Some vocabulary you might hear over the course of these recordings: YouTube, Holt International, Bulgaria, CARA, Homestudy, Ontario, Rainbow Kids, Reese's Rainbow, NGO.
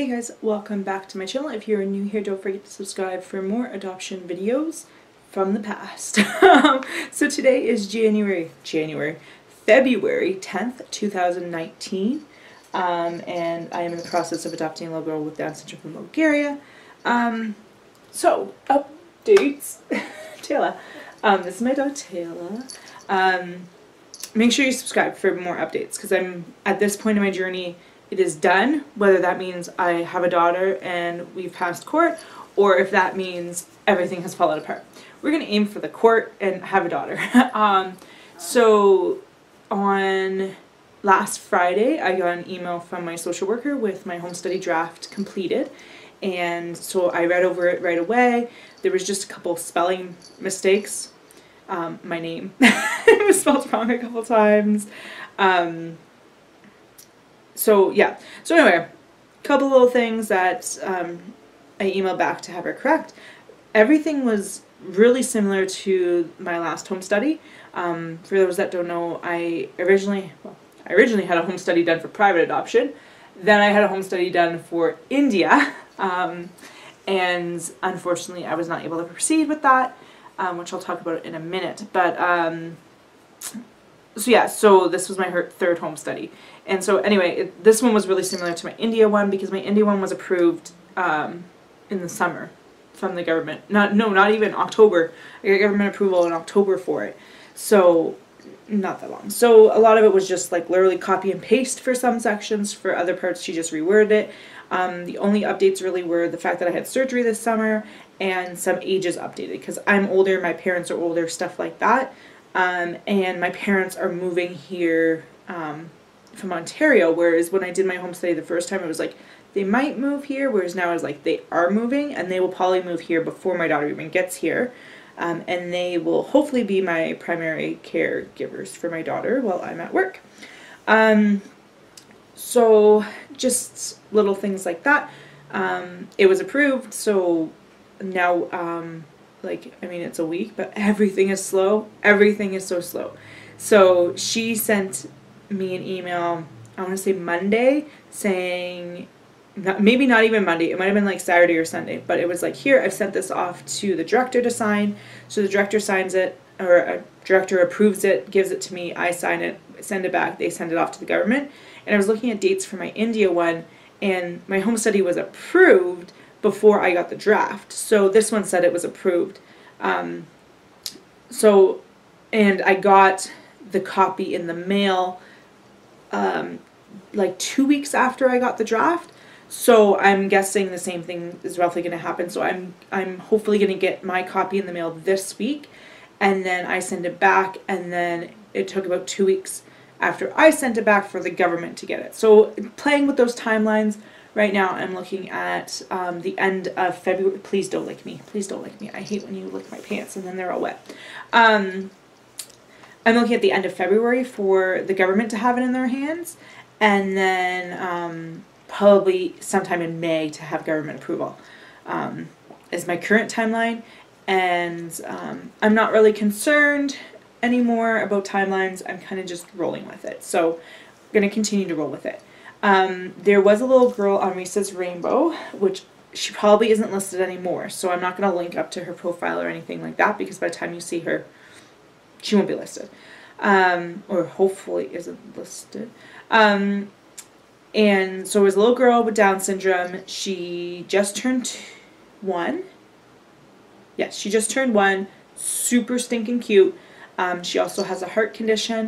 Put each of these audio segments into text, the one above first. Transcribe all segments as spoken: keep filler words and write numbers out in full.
Hey guys, welcome back to my channel. If you're new here, don't forget to subscribe for more adoption videos from the past. So today is January, January, February tenth, two thousand nineteen, um, and I am in the process of adopting a little girl with Down syndrome from Bulgaria. Um, so, updates. Taylor. Um, this is my dog, Taylor. Um, make sure you subscribe for more updates, because I'm, at this point in my journey, it is done, whether that means I have a daughter and we've passed court, or if that means everything has fallen apart. We're going to aim for the court and have a daughter. um, so on last Friday, I got an email from my social worker with my home study draft completed. And so I read over it right away. There was just a couple spelling mistakes. Um, my name it was spelled wrong a couple times. Um, So yeah, so anyway, a couple little things that um, I emailed back to have her correct. Everything was really similar to my last home study. Um, for those that don't know, I originally, well, I originally had a home study done for private adoption. Then I had a home study done for India. Um, and unfortunately, I was not able to proceed with that, um, which I'll talk about in a minute. But um, so yeah, so this was my her third home study. And so anyway, it, this one was really similar to my India one, because my India one was approved um, in the summer from the government. Not No, not even October. I got government approval in October for it. So not that long. So a lot of it was just like literally copy and paste for some sections. For other parts, she just reworded it. Um, the only updates really were the fact that I had surgery this summer and some ages updated, because I'm older, my parents are older, stuff like that. Um, and my parents are moving here um, from Ontario, whereas when I did my home study the first time, it was like they might move here, whereas now I was like they are moving, and they will probably move here before my daughter even gets here, um, and they will hopefully be my primary caregivers for my daughter while I'm at work. Um, so just little things like that. Um, it was approved, so now um, like I mean it's a week, but everything is slow. Everything is so slow. So she sent me an email, I want to say Monday, saying, not, maybe not even Monday, it might have been like Saturday or Sunday, but it was like, here, I've sent this off to the director to sign. So the director signs it, or a director approves it, gives it to me, I sign it, send it back, they send it off to the government. And I was looking at dates for my India one, and my home study was approved before I got the draft. So this one said it was approved. Um, so, and I got the copy in the mail Um, like two weeks after I got the draft, so I'm guessing the same thing is roughly going to happen. So I'm I'm hopefully going to get my copy in the mail this week, and then I send it back, and then it took about two weeks after I sent it back for the government to get it. So playing with those timelines right now, I'm looking at um, the end of February. Please don't lick me. Please don't lick me. I hate when you lick my pants and then they're all wet. Um, I'm looking at the end of February for the government to have it in their hands, and then um, probably sometime in May to have government approval um, is my current timeline. And um, I'm not really concerned anymore about timelines. I'm kind of just rolling with it. So I'm going to continue to roll with it. Um, there was a little girl on Reese's Rainbow, which she probably isn't listed anymore. So I'm not going to link up to her profile or anything like that, because by the time you see her, she won't be listed, um, or hopefully isn't listed. Um, and so it was a little girl with Down syndrome. She just turned one. Yes, she just turned one. Super stinking cute. Um, she also has a heart condition,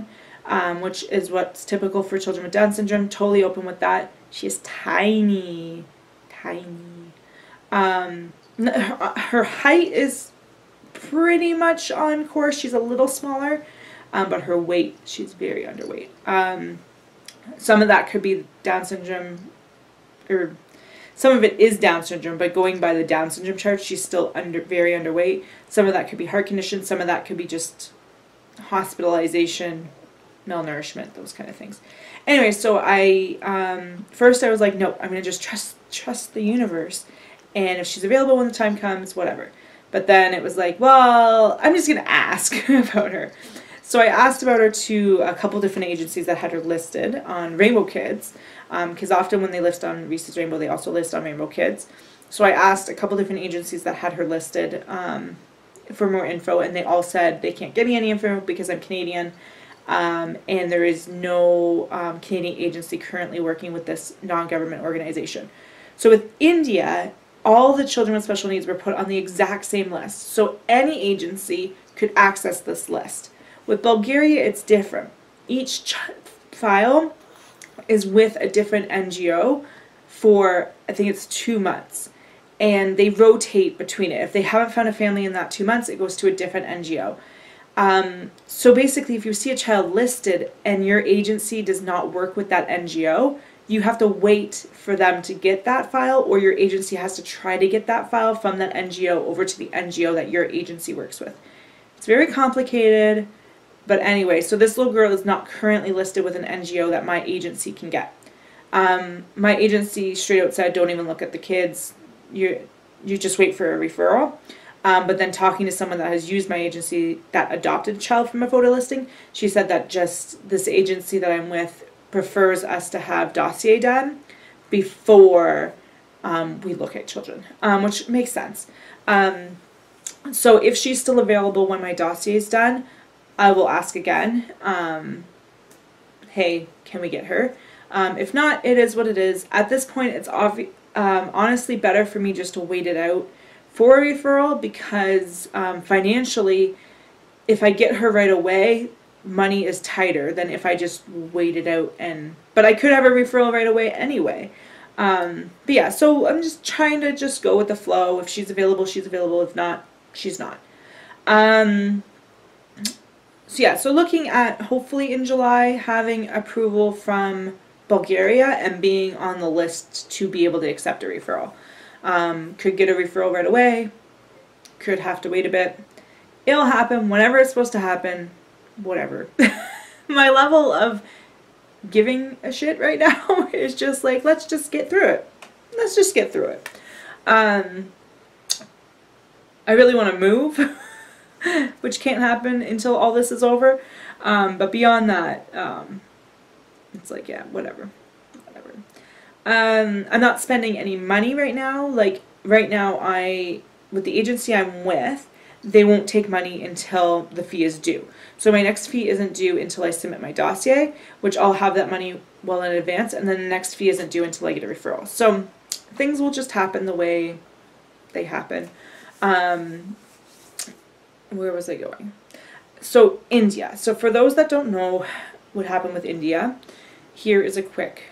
um, which is what's typical for children with Down syndrome. Totally open with that. She is tiny, tiny. Um, her, her height is pretty much on course. She's a little smaller, um, but her weight, she's very underweight. Um, some of that could be Down syndrome, or some of it is Down syndrome, but going by the Down syndrome chart, she's still under very underweight. Some of that could be heart condition, some of that could be just hospitalization, malnourishment, those kind of things. Anyway, so I, um, first I was like, no, I'm going to just trust, trust the universe, and if she's available when the time comes, whatever. But then it was like, well, I'm just going to ask about her. So I asked about her to a couple different agencies that had her listed on Rainbow Kids, because um, often when they list on Reese's Rainbow, they also list on Rainbow Kids. So I asked a couple different agencies that had her listed um, for more info, and they all said they can't give me any info because I'm Canadian, um, and there is no um, Canadian agency currently working with this non-government organization. So with India, all the children with special needs were put on the exact same list, so any agency could access this list. With Bulgaria, it's different. Each ch file is with a different N G O for, I think it's two months, and they rotate between it. If they haven't found a family in that two months, it goes to a different N G O. Um, so basically, if you see a child listed and your agency does not work with that N G O, you have to wait for them to get that file, or your agency has to try to get that file from that N G O over to the N G O that your agency works with. It's very complicated, but anyway, so this little girl is not currently listed with an N G O that my agency can get. Um, my agency straight out said, don't even look at the kids. You, you just wait for a referral. Um, but then talking to someone that has used my agency that adopted a child from a photo listing, she said that just this agency that I'm with prefers us to have dossier done before um, we look at children, um, which makes sense. Um, so if she's still available when my dossier is done, I will ask again, um, hey, can we get her? Um, if not, it is what it is. At this point, it's obvi um, honestly better for me just to wait it out for a referral, because um, financially, if I get her right away, money is tighter than if I just wait it out. And but I could have a referral right away anyway. Um, but yeah, so I'm just trying to just go with the flow. If she's available, she's available. If not, she's not. Um, so yeah, so looking at hopefully in July having approval from Bulgaria and being on the list to be able to accept a referral. Um, could get a referral right away. Could have to wait a bit. It'll happen whenever it's supposed to happen. Whatever. My level of giving a shit right now is just like, let's just get through it. Let's just get through it. Um, I really want to move, which can't happen until all this is over. Um, but beyond that, um, it's like, yeah, whatever. Whatever. Um, I'm not spending any money right now. Like right now, I, with the agency I'm with, they won't take money until the fee is due. So my next fee isn't due until I submit my dossier, which I'll have that money well in advance, and then the next fee isn't due until I get a referral. So things will just happen the way they happen. Um, where was I going? So India. So for those that don't know what happened with India, here is a quick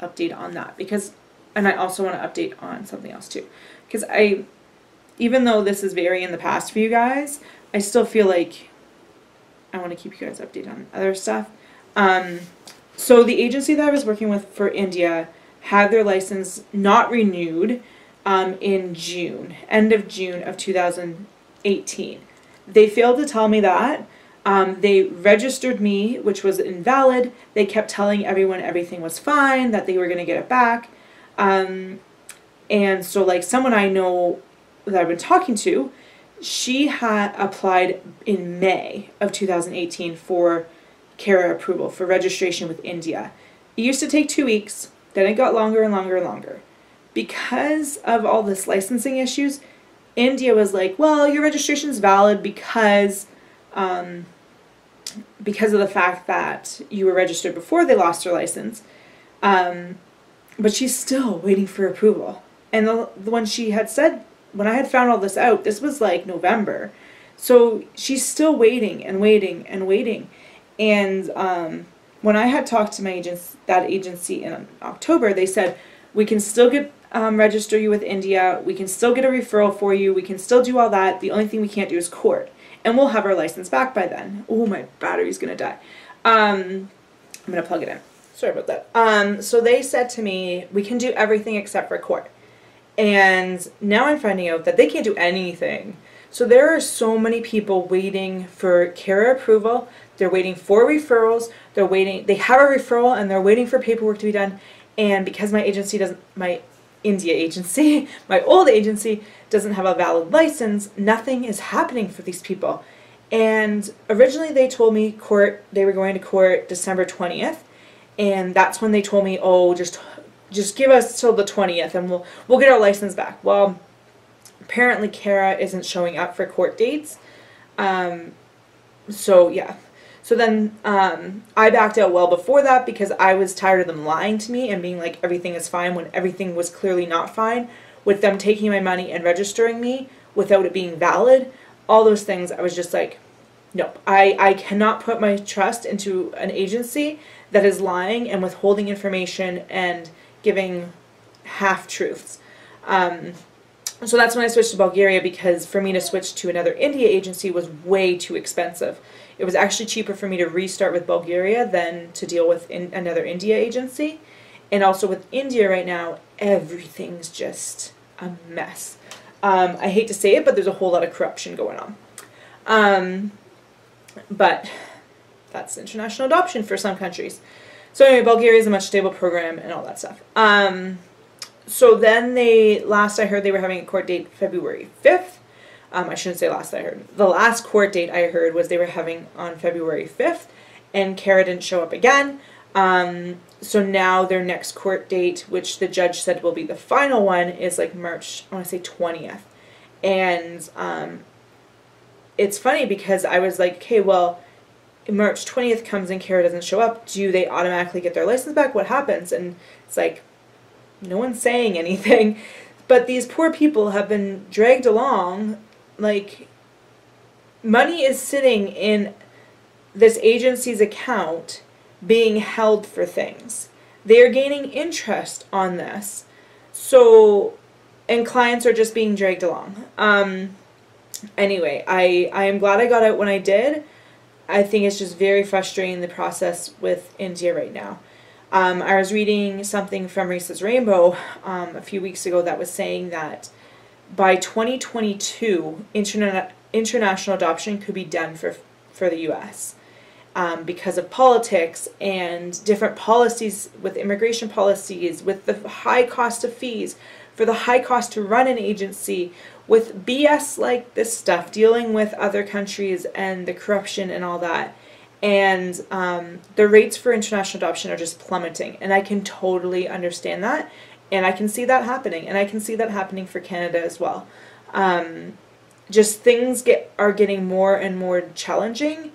update on that, because, and I also want to update on something else too, because I, even though this is very in the past for you guys, I still feel like I want to keep you guys updated on other stuff. Um, so the agency that I was working with for India had their license not renewed um, in June, end of June of two thousand eighteen. They failed to tell me that. Um, they registered me, which was invalid. They kept telling everyone everything was fine, that they were going to get it back. Um, and so like someone I know that I've been talking to, she had applied in May of two thousand eighteen for CARA approval, for registration with India. It used to take two weeks, then it got longer and longer and longer. Because of all this licensing issues, India was like, well, your registration is valid because, um, because of the fact that you were registered before they lost your license, um, but she's still waiting for approval. And the, the one she had said, when I had found all this out, this was like November. So she's still waiting and waiting and waiting. And um, when I had talked to my agents, that agency in October, they said, we can still get um, register you with India. We can still get a referral for you. We can still do all that. The only thing we can't do is court. And we'll have our license back by then. Oh, my battery's going to die. Um, I'm going to plug it in. Sorry about that. Um, so they said to me, we can do everything except for court. And now I'm finding out that they can't do anything. So there are so many people waiting for CARA approval. They're waiting for referrals. They're waiting. They have a referral and they're waiting for paperwork to be done. And because my agency doesn't, my India agency, my old agency doesn't have a valid license, nothing is happening for these people. And originally they told me court, they were going to court December twentieth. and that's when they told me, oh, just just give us till the twentieth and we'll we'll get our license back. Well, apparently CARA isn't showing up for court dates. Um, so yeah. So then um, I backed out well before that because I was tired of them lying to me and being like everything is fine when everything was clearly not fine, with them taking my money and registering me without it being valid, all those things. I was just like, nope, I, I cannot put my trust into an agency that is lying and withholding information and giving half-truths. Um, so that's when I switched to Bulgaria, because for me to switch to another India agency was way too expensive. It was actually cheaper for me to restart with Bulgaria than to deal with in another India agency. And also with India right now, everything's just a mess. Um, I hate to say it, but there's a whole lot of corruption going on. Um, but that's international adoption for some countries. So anyway, Bulgaria is a much stable program and all that stuff. Um, so then they, last I heard they were having a court date February fifth. Um, I shouldn't say last I heard. The last court date I heard was they were having on February fifth, and CARA didn't show up again. Um, so now their next court date, which the judge said will be the final one, is like March, I want to say twentieth. And um, it's funny because I was like, okay, well, March twentieth comes and CARA doesn't show up. Do they automatically get their license back? What happens? And it's like, no one's saying anything. But these poor people have been dragged along. Like, money is sitting in this agency's account being held for things. They are gaining interest on this. So, and clients are just being dragged along. Um, anyway, I, I am glad I got out when I did. I think it's just very frustrating, the process with India right now. Um, I was reading something from Reese's Rainbow um, a few weeks ago that was saying that by twenty twenty-two, interna international adoption could be done for, for the U S Um, because of politics and different policies with immigration policies, with the high cost of fees, for the high cost to run an agency, with B S like this stuff, dealing with other countries and the corruption and all that. And um, the rates for international adoption are just plummeting. And I can totally understand that. And I can see that happening. And I can see that happening for Canada as well. Um, just things get are getting more and more challenging,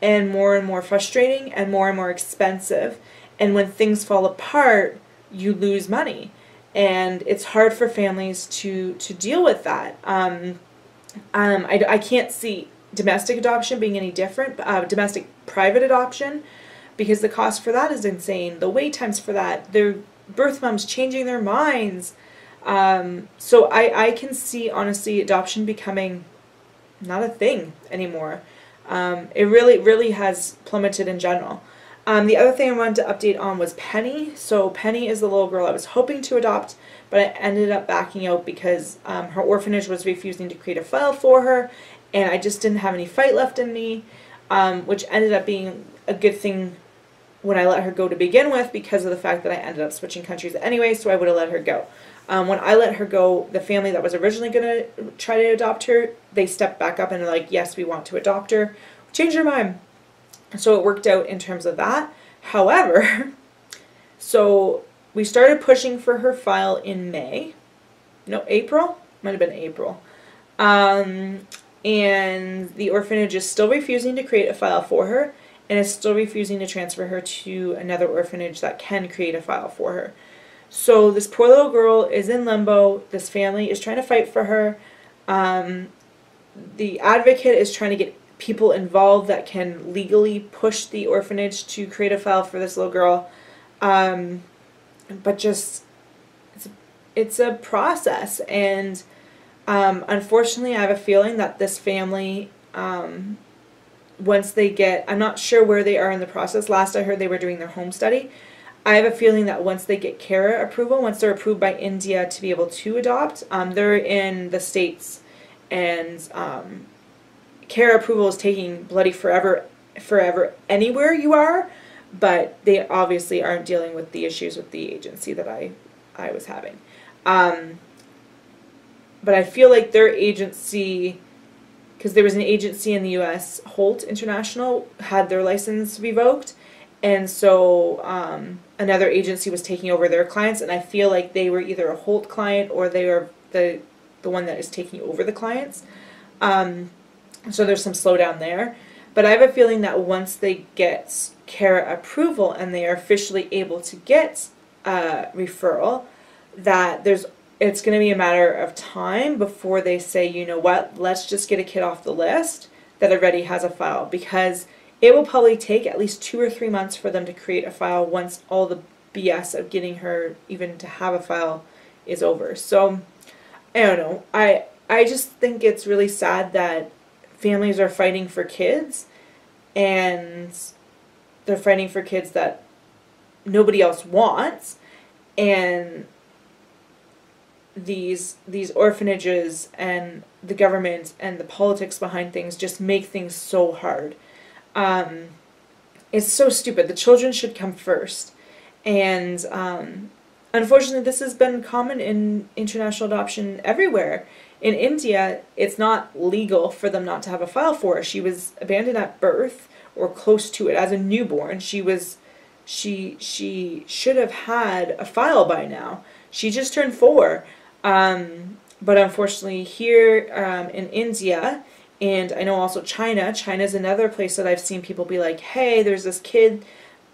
and more and more frustrating, and more and more expensive. And when things fall apart, you lose money. And it's hard for families to, to deal with that. Um, um, I, I can't see domestic adoption being any different, uh, domestic private adoption, because the cost for that is insane. The wait times for that, their birth moms changing their minds. Um, so I, I can see, honestly, adoption becoming not a thing anymore. Um, it really, really has plummeted in general. Um, the other thing I wanted to update on was Penny. So Penny is the little girl I was hoping to adopt, but I ended up backing out because um, her orphanage was refusing to create a file for her, and I just didn't have any fight left in me, um, which ended up being a good thing when I let her go to begin with, because of the fact that I ended up switching countries anyway, so I would have let her go. Um, when I let her go, the family that was originally going to try to adopt her, they stepped back up and they're like, yes, we want to adopt her. Change your mind. So it worked out in terms of that. However, so we started pushing for her file in May. No, April? Might have been April. Um, and the orphanage is still refusing to create a file for her, and is still refusing to transfer her to another orphanage that can create a file for her. So this poor little girl is in limbo. This family is trying to fight for her. Um, the advocate is trying to get people involved that can legally push the orphanage to create a file for this little girl. Um, but just, it's, it's a process. And um, unfortunately, I have a feeling that this family, um, once they get, I'm not sure where they are in the process. Last I heard they were doing their home study. I have a feeling that once they get CARA approval, once they're approved by India to be able to adopt, um, they're in the States, and um, CARA approval is taking bloody forever, forever anywhere you are, but they obviously aren't dealing with the issues with the agency that I, I was having. Um, but I feel like their agency, because there was an agency in the U S, Holt International, had their license revoked, And so um, another agency was taking over their clients, and I feel like they were either a Holt client or they were the the one that is taking over the clients. Um, so there's some slowdown there. But I have a feeling that once they get CARA approval and they are officially able to get a referral, that there's it's going to be a matter of time before they say, you know what, let's just get a kid off the list that already has a file, because it will probably take at least two or three months for them to create a file once all the B S of getting her even to have a file is over. So I don't know. I I just think it's really sad that families are fighting for kids, and they're fighting for kids that nobody else wants, and these these orphanages and the government and the politics behind things just make things so hard. Um, it's so stupid. The children should come first, and um, unfortunately this has been common in international adoption everywhere. In India, it's not legal for them not to have a file for her. She was abandoned at birth or close to it as a newborn. She was she she should have had a file by now. She just turned four. Um, but unfortunately here um, in India, and I know also China, China's another place that I've seen people be like, hey, there's this kid,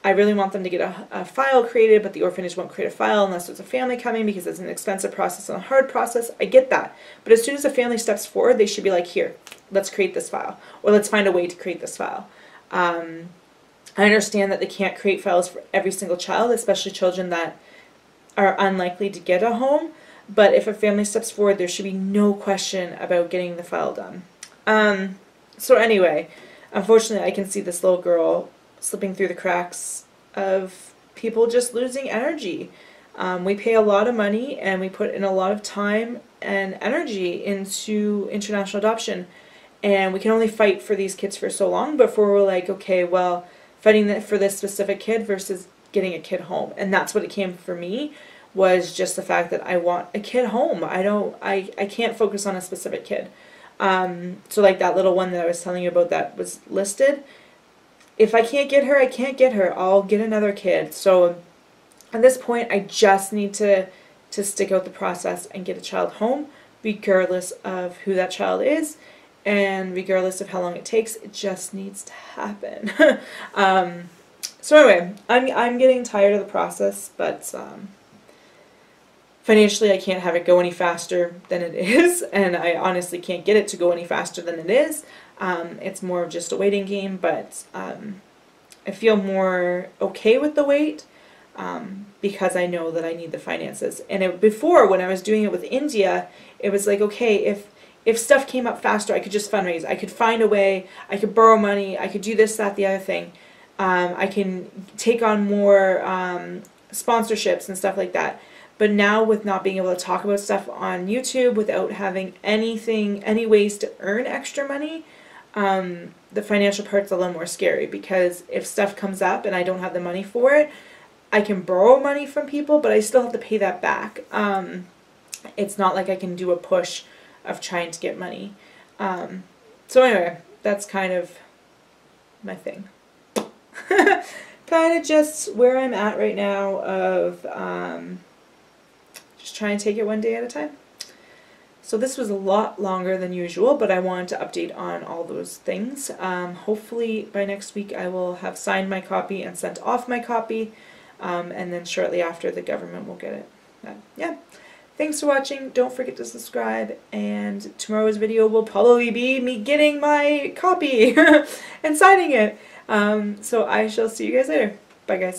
I really want them to get a, a file created, but the orphanage won't create a file unless there's a family coming, because it's an expensive process and a hard process. I get that. But as soon as a family steps forward, they should be like, here, let's create this file, or let's find a way to create this file. Um, I understand that they can't create files for every single child, especially children that are unlikely to get a home, but if a family steps forward, there should be no question about getting the file done. Um, so anyway, unfortunately I can see this little girl slipping through the cracks of people just losing energy. Um, we pay a lot of money and we put in a lot of time and energy into international adoption, and we can only fight for these kids for so long before we're like, okay, well, fighting for this specific kid versus getting a kid home. And that's what it came for me, was just the fact that I want a kid home. I don't, I, I can't focus on a specific kid. Um, so like that little one that I was telling you about that was listed, if I can't get her, I can't get her. I'll get another kid. So at this point, I just need to, to stick out the process and get a child home, regardless of who that child is and regardless of how long it takes. It just needs to happen. um, so anyway, I'm, I'm getting tired of the process, but um, financially I can't have it go any faster than it is, and I honestly can't get it to go any faster than it is. Um, it's more of just a waiting game, but um, I feel more okay with the wait um, because I know that I need the finances. And it, before, when I was doing it with India, it was like, okay, if if stuff came up faster, I could just fundraise. I could find a way. I could borrow money. I could do this, that, the other thing. Um, I can take on more um, sponsorships and stuff like that. But now, with not being able to talk about stuff on YouTube, without having anything, any ways to earn extra money, um, the financial part's a little more scary, because if stuff comes up and I don't have the money for it, I can borrow money from people, but I still have to pay that back. Um, it's not like I can do a push of trying to get money. Um, so anyway, that's kind of my thing. Kind of just where I'm at right now of... Um, Just try and take it one day at a time. So this was a lot longer than usual, but I wanted to update on all those things. Um, hopefully by next week I will have signed my copy and sent off my copy, um, and then shortly after the government will get it. But yeah, thanks for watching. Don't forget to subscribe, and tomorrow's video will probably be me getting my copy and signing it. Um, so I shall see you guys later. Bye guys.